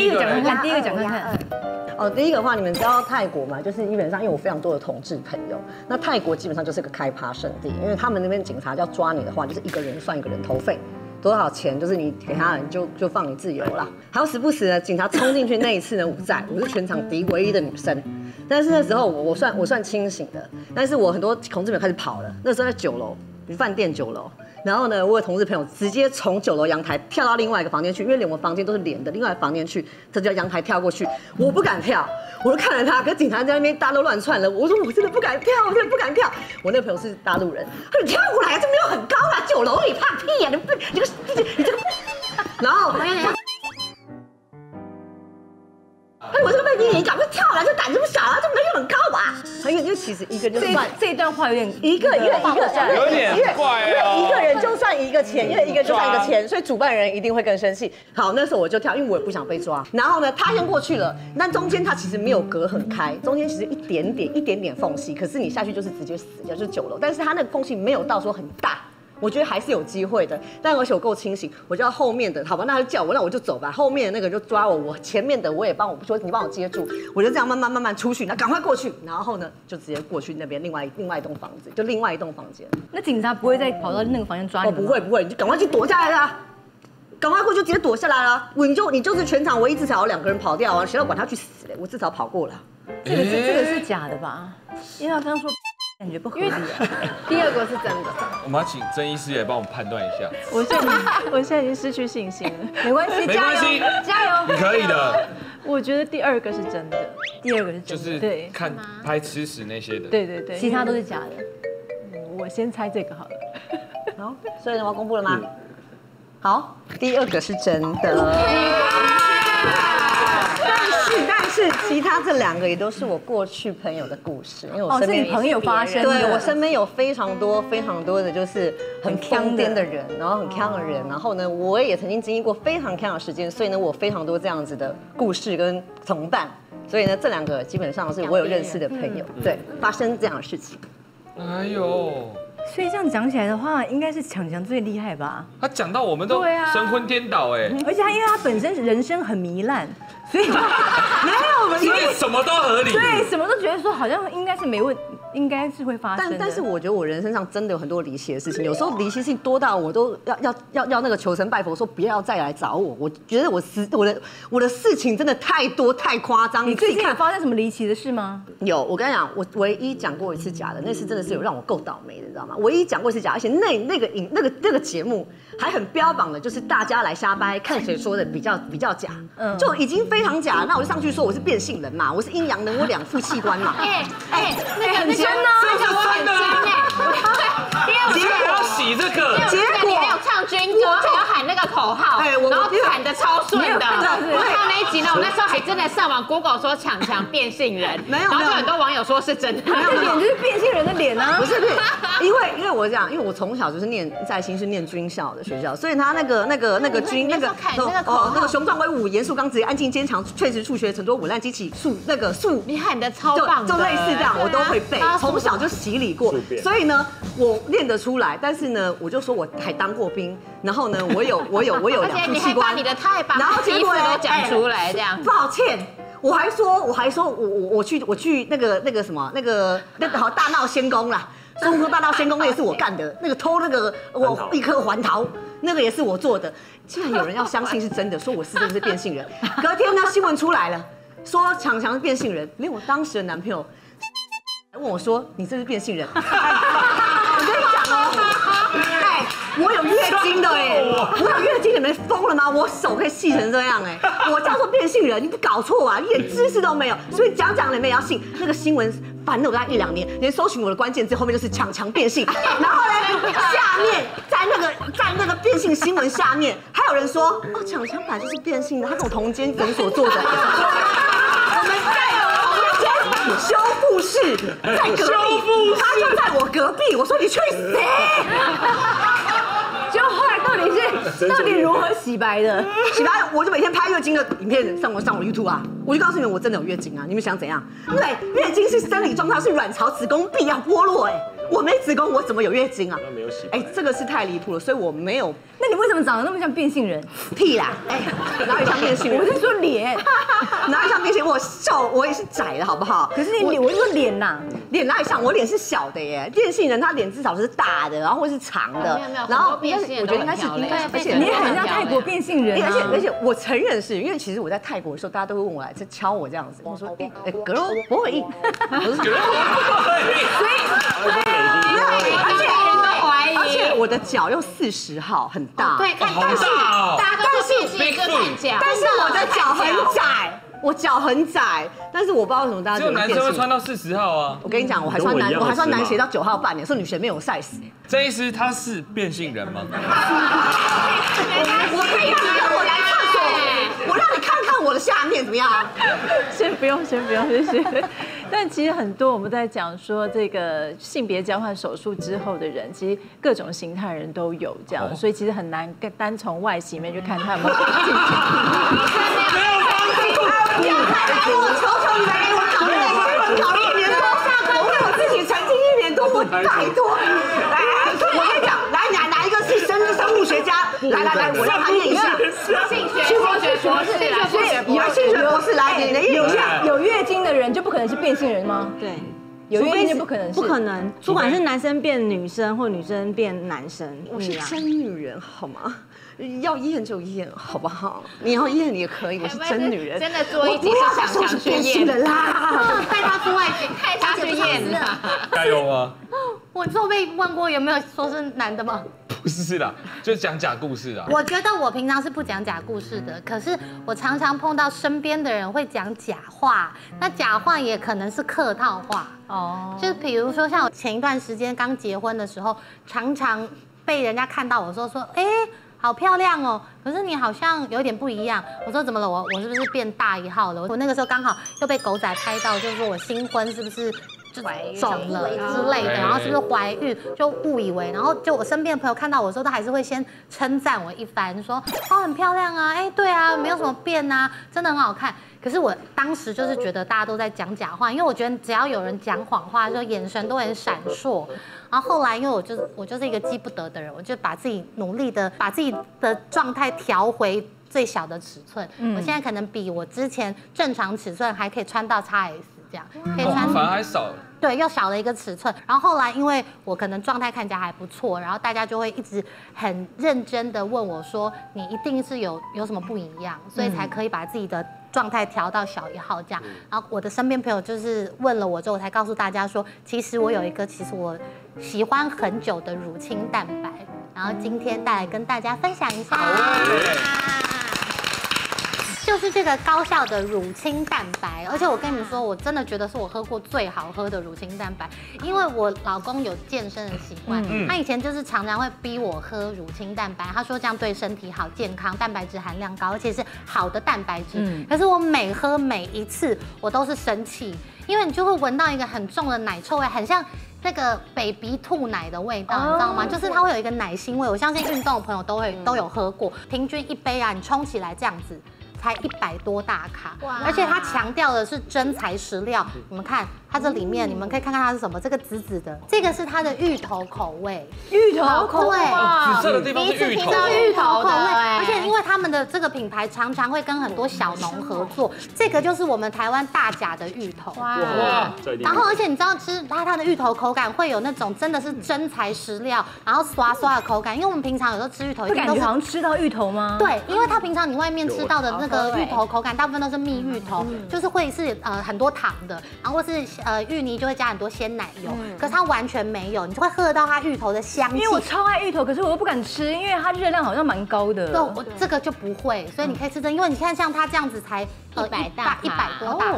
第一个讲看看，第一个讲看看。哦，第一个的话，你们知道泰国嘛？就是基本上，因为我非常多的同志朋友，那泰国基本上就是个开趴圣地，因为他们那边警察要抓你的话，就是一个人算一个人头费。 多少钱？就是你给他人就放你自由啦。还有时不时呢，警察冲进去那一次呢，我是全场唯一的女生。但是那时候我算清醒的，但是我很多同志朋友开始跑了。那时候在饭店九楼，然后呢，我有同志朋友直接从9楼阳台跳到另外一个房间去，因为连我房间都是连的，另外一个房间去，他就要阳台跳过去，我不敢跳，我就看着他，可警察在那边大家都乱窜了，我说我真的不敢跳，我真的不敢跳。我那个朋友是大陆人，他说你跳过来，这没有很高啊，9楼你怕屁呀、啊，你这个，然后。我这个被逼你讲，不跳了，这胆子不小啊，这没有很高吧？还有就其实一个人，这段话有点一个有点怪哦，因为一个人就算一个钱，因为一个就算一个钱，所以主办人一定会更生气。好，那时候我就跳，因为我也不想被抓。然后呢，他先过去了，但中间他其实没有隔很开，中间其实一点点缝隙，可是你下去就是直接死掉，就是9楼，但是他那个缝隙没有到说很大。 我觉得还是有机会的，但而且我够清醒，我就要后面的，好吧，那他就叫我，那我就走吧。后面的那个就抓我，我前面的我也帮我说你帮我接住，我就这样慢慢出去，那赶快过去，然后呢就直接过去那边另外一栋房子，就另外一栋房间。那警察不会再跑到那个房间抓你？哦，不会，你就赶快去躲下来啦，赶快过去直接躲下来啦。你就是全场唯一至少有2个人跑掉啊，谁要管他去死嘞？我至少跑过了。这个是假的吧？因为他刚说。 感觉不合理。第二个是真的。我们要请曾医师也帮我们判断一下。我现在已经失去信心了。没关系，加油，加油，你可以的。我觉得第二个是真的，第二个是真的。就是看拍吃屎那些的。对，其他都是假的。我先猜这个好了。好，所以我要公布了吗？好，第二个是真的。 但是其他这2个也都是我过去朋友的故事，因为我身边朋友发生，对我身边有非常多的就是很鏘的人，然后很鏘的人，然后呢，我也曾经经历过非常鏘的时间，所以呢，我非常多这样子的故事跟同伴，所以呢，这2个基本上是我有认识的朋友，对，发生这样的事情。哎呦。 所以这样讲起来的话，应该是强强最厉害吧？他讲到我们都神魂颠倒哎，而且他因为他本身人生很糜烂，所以没有什么都合理，对，什么都觉得说好像应该是没问，应该是会发生。但是我觉得我人生上真的有很多离奇的事情，有时候离奇性多到我都要那个求神拜佛说不要再来找我。我觉得我的事情真的太多太夸张。你最近有发生什么离奇的事吗？有，我跟你讲，我唯一讲过一次假的，那次真的是有让我够倒霉的，你知道吗？ 唯一讲过是假，而且那个节目还很标榜的，就是大家来瞎掰，看谁说的比较假，就已经非常假。那我就上去说我是变性人嘛，我是阴阳人，我2副器官嘛。哎，很真哦，我很真哎。结果要洗这个，结果还有唱军歌，还有喊那个口号，哎，然后喊的超顺的。我看那一集呢，我那时候还真的上网 Google 说强强变性人，然后就很多网友说是真的，这脸就是变性人的脸啊，不是，因为我讲，因为我从小就是念在新是念军校的学校，所以他那个军那个雄壮威武、严肃刚直、安静坚强、确实数学、成多稳烂、机器数那个数，你喊的超棒，就类似这样，我都会背，从小就洗礼过，所以呢，我练得出来。但是呢，我就说我还当过兵，然后呢，我有2副器官，你的太棒，然后结果都讲出来这样，抱歉。 我还说我去那个什么那个好大闹仙宫啦，孙悟空大闹仙宫那也是我干的，那个偷那个我一颗还桃，那个也是我做的，竟然有人要相信是真的，说我是真的是变性人。隔天呢新闻出来了，说强强是变性人，连我当时的男朋友问我说你这是变性人，我跟你讲哦。 我有月经的哎，我有月经，你们疯了吗？我手可以细成这样哎，我叫做变性人，你不搞错啊，一点知识都没有，所以讲你们也要信。那个新闻烦了我大概1-2年，连搜寻我的关键字后面就是强变性，然后呢，下面在那个变性新闻下面还有人说哦，强本来就是变性的，他跟我同间诊所做的，我们在同间修复室，在隔壁，他就在我隔壁，我说你去死！ 就后来到底如何洗白的？洗白，我就每天拍月经的影片上我 YouTube 啊，我就告诉你们，我真的有月经啊，你们想怎样？对，月经是生理状态，是卵巢、子宫壁要剥落哎。我没子宫，我怎么有月经啊？那没有洗。哎，这个是太离谱了，所以我没有。那你为什么长得那么像变性人？屁啦！哎，哪里像变性人？我是说脸，哪里像变性？我瘦，我也是窄的，好不好？可是你脸，我是说脸呐，脸哪里像？我脸是小的耶。变性人他脸至少是大的，然后或是长的。没有没有。然后变性人我觉得应该是，而且你很像泰国变性人。而且我承认是因为其实我在泰国的时候，大家都会问我来，就敲我这样子，我说哎，格罗不会硬。 而且我的脚又40号，很大，对，看但是我的脚很窄，我脚很窄，但是我不知道为什么大家觉得男生会穿到40号啊。我跟你讲，我还穿男鞋到9号半，有时候女鞋没有 size。这一次他是变性人吗？我可以让我来厕所，我让你看看我的下面怎么样？先不用，谢谢。 但其实很多我们在讲说这个性别交换手术之后的人，其实各种形态人都有这样，所以其实很难单从外形面去看他有没有。没有，我求求你们给我搞一年多，我为我自己曾经1年多，我拜托，来，我跟你讲，哪一个是生物学家？来，我让他念一下。性学博士来，你的意思有月经的人就不可能是变性人吗？对，有月经不可能，不可能。不管是男生变女生或女生变男生，我是真女人好吗？要验就验好不好？你要验你也可以，我是真女人。真的做一集想说是变性的啦，带他出外景，带他去验啦。加油啊！我之后被问过有没有说是男的吗？ 不是啦，就讲假故事啦。我觉得我平常是不讲假故事的，可是我常常碰到身边的人会讲假话，那假话也可能是客套话哦。就比如说像我前一段时间刚结婚的时候，常常被人家看到我说哎，好漂亮哦，可是你好像有点不一样。我说怎么了？我是不是变大1号了？我那个时候刚好又被狗仔拍到，就说我新婚是不是？ 就肿了之类的，然后是不是怀孕就误以为，然后就我身边的朋友看到我的时候，他还是会先称赞我一番，说哦很漂亮啊，哎对啊，没有什么变啊，真的很好看。可是我当时就是觉得大家都在讲假话，因为我觉得只要有人讲谎话，就眼神都很闪烁。然后后来因为我就是一个记不得的人，我就把自己努力的把自己的状态调回。 最小的尺寸，我现在可能比我之前正常尺寸还可以穿到 XS 这样，可以穿，反而还少了。对，又少了一个尺寸。然后后来因为我可能状态看起来还不错，然后大家就会一直很认真的问我说，你一定是有什么不一样，所以才可以把自己的状态调到小1号这样。然后我的身边朋友就是问了我之后，我才告诉大家说，其实我有一个其实我喜欢很久的乳清蛋白，然后今天带来跟大家分享一下。 就是这个高效的乳清蛋白，而且我跟你们说，我真的觉得是我喝过最好喝的乳清蛋白，因为我老公有健身的习惯，他以前就是常常会逼我喝乳清蛋白，他说这样对身体好、健康，蛋白质含量高，而且是好的蛋白质。可是我每喝每一次，我都是生气，因为你就会闻到一个很重的奶臭味，很像。 那个 baby 吐奶的味道，你知道吗？就是它会有一个奶腥味。我相信运动的朋友都有喝过。平均一杯啊，你冲起来这样子，才100多大卡。而且它强调的是真材实料。你们看它这里面，你们可以看看它是什么。这个紫紫的，这个是它的芋头口味。芋头口味，紫色的地方是芋头。第一次听到芋头口味，而且因为他们的这个品牌常常会跟很多小农合作，这个就是我们台湾大甲的芋头。哇，然后而且你知道吃它的芋头口。 口感会有那种真的是真材实料，然后刷刷的口感，因为我们平常有时候吃芋头，感觉好像吃到芋头吗？对，因为它平常你外面吃到的那个芋头口感，大部分都是蜜芋头，就是会是很多糖的，然后或是芋泥就会加很多鲜奶油，可是它完全没有，你就会喝得到它芋头的香气。因为我超爱芋头，可是我又不敢吃，因为它热量好像蛮高的。对，我这个就不会，所以你可以吃真，因为你看像它这样子才100多大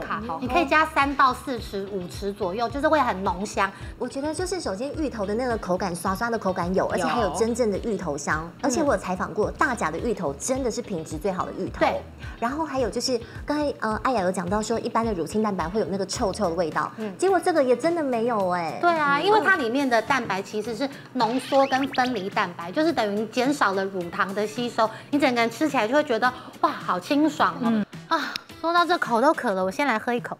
卡，你可以加3到4匙、5匙左右，就是会很浓香。 我觉得就是首先芋头的那个口感，刷刷的口感有，而且还有真正的芋头香。而且我有采访过大甲的芋头，真的是品质最好的芋头。对。然后还有就是刚才艾雅有讲到说，一般的乳清蛋白会有那个臭臭的味道，结果这个也真的没有哎。对啊，因为它里面的蛋白其实是浓缩跟分离蛋白，就是等于减少了乳糖的吸收，你整个人吃起来就会觉得哇，好清爽哦。啊，说到这口都渴了，我先来喝一口。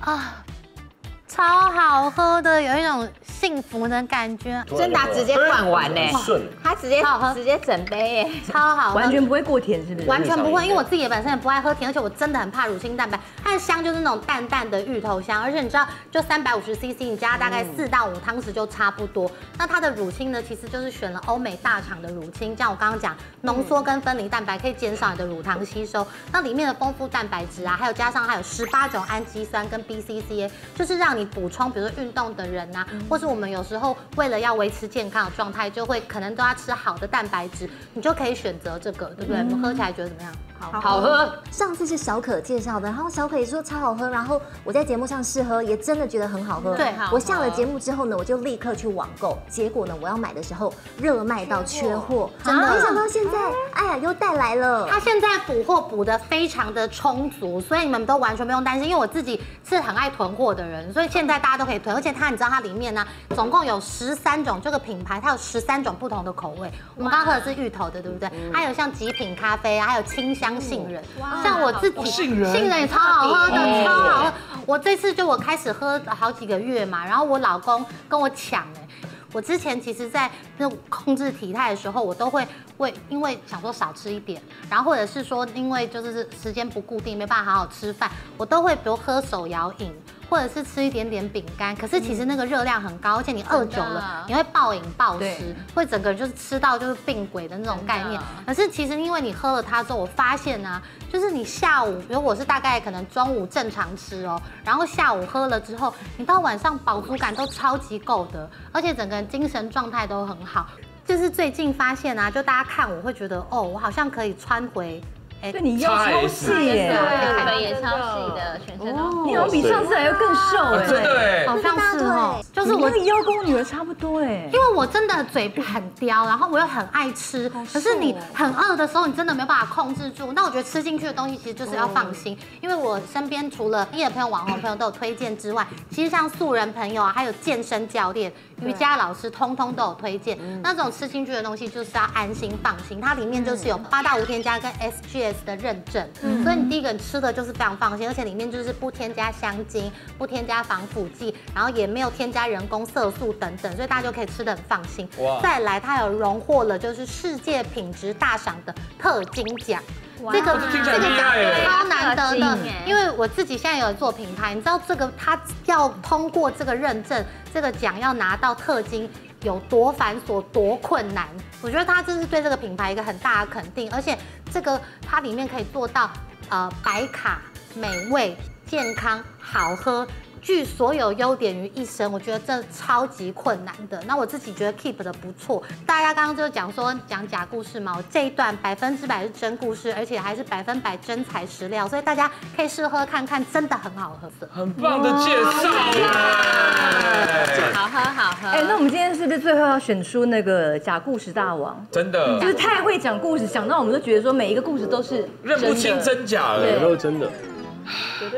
啊，超好喝的，有一种幸福的感觉。真达直接灌完呢，他直接整杯耶，超好喝，完全不会过甜，是不是？完全不会，因为我自己本身也不爱喝甜，而且我真的很怕乳清蛋白。它的香就是那种淡淡的芋头香，而且你知道，就350 CC， 你加大概4到5汤匙就差不多。那它的乳清呢，其实就是选了欧美大厂的乳清，像我刚刚讲，浓缩跟分离蛋白可以减少你的乳糖吸收。那里面的丰富蛋白质啊，还有加上还有18种氨基酸跟 BCCA， 就是让你。 补充，比如说运动的人啊，或是我们有时候为了要维持健康的状态，就会可能都要吃好的蛋白质，你就可以选择这个，对不对？我们喝起来觉得怎么样？好喝。上次是小可介绍的，然后小可也说超好喝，然后我在节目上试喝，也真的觉得很好喝。对，我下了节目之后呢，我就立刻去网购，结果呢，我要买的时候热卖到缺货，真的没想到现在，哎呀，又带来了。它现在补货补得非常的充足，所以你们都完全不用担心，因为我自己是很爱囤货的人，所以。 现在大家都可以囤，而且它你知道它里面呢、啊，总共有13种，这个品牌它有13种不同的口味。我们刚喝的是芋头的，对不对？还有像极品咖啡啊，还有清香杏仁。像我自己杏仁也超好喝的，超好喝。我这次就我开始喝好几个月嘛，然后我老公跟我抢哎。 我之前其实，在那控制体态的时候，我都会因为想说少吃一点，然后或者是说因为就是时间不固定，没办法好好吃饭，我都会比如喝手摇饮，或者是吃一点点饼干。可是其实那个热量很高，而且你饿久了，你会暴饮暴食，会整个人就是吃到就是病鬼的那种概念。可是其实因为你喝了它之后，我发现啊，就是你下午，比如我是大概可能中午正常吃哦，然后下午喝了之后，你到晚上饱足感都超级够的，而且整个。 精神状态都很好，就是最近发现啊，就大家看我会觉得哦，我好像可以穿回，哎，对你腰超细耶，腿也超细的，全身都，你好像比上次还要更瘦哎，真的，好像是哦，就是我那个腰跟我女儿差不多哎，因为我真的嘴很刁，然后我又很爱吃，可是你很饿的时候，你真的没有办法控制住。那我觉得吃进去的东西其实就是要放心，因为我身边除了业的朋友、网红朋友都有推荐之外，其实像素人朋友啊，还有健身教练。 瑜伽老师通通都有推荐，那种吃进去的东西就是要安心放心，它里面就是有8到5添加跟 SGS 的认证，所以你第一个吃的就是非常放心，而且里面就是不添加香精、不添加防腐剂，然后也没有添加人工色素等等，所以大家就可以吃得很放心。再来，它有荣获了就是世界品质大赏的特金奖。 这个超难得的，因为我自己现在有做品牌，你知道这个它要通过这个认证，这个奖要拿到特金有多繁琐、多困难。我觉得它这是对这个品牌一个很大的肯定，而且这个它里面可以做到百卡、美味、健康、好喝。 聚所有优点于一身，我觉得这超级困难的。那我自己觉得 keep 的不错。大家刚刚就讲假故事嘛，我这一段100%是真故事，而且还是100%真材实料，所以大家可以试喝看看，真的很好喝。很棒的介绍，好喝好喝。哎，那我们今天是不是最后要选出那个假故事大王？真的，就是太会讲故事，讲到我们都觉得说每一个故事都是认不清真假了，有没有真的？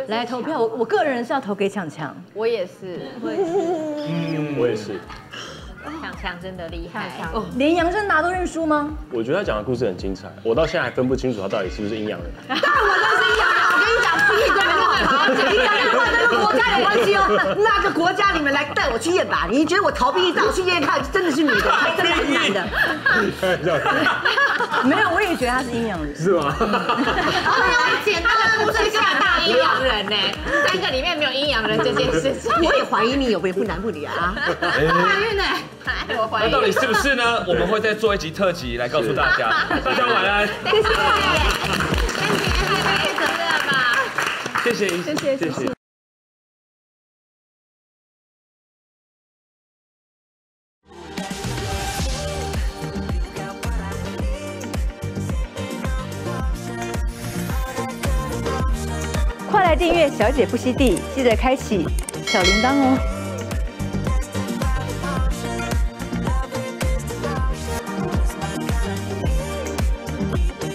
来投票，我个人是要投给强强，我也是，我也是，强强真的厉害，连杨振达都认输吗？我觉得他讲的故事很精彩，我到现在还分不清楚他到底是不是阴阳人。对，我就是阴阳人，我跟你讲，屁都没有好好讲，阴阳人跟那个国家有关系哦，那个国家你们来带我去验吧，你觉得我逃避一下，我去验看，真的是女的，真的是男的。 没有，我也觉得他是阴阳人，是吗？对啊，他的故事下大阴阳人呢，3个里面没有阴阳人这件事情。我也怀疑你有没有不男不女啊？怀孕呢？我怀疑。那到底是不是呢？我们会再做一集特辑来告诉大家。大家晚安。谢谢，谢谢，怎么样吧？谢谢，谢谢，谢谢。快来订阅《小姐不吸地》，记得开启小铃铛哦。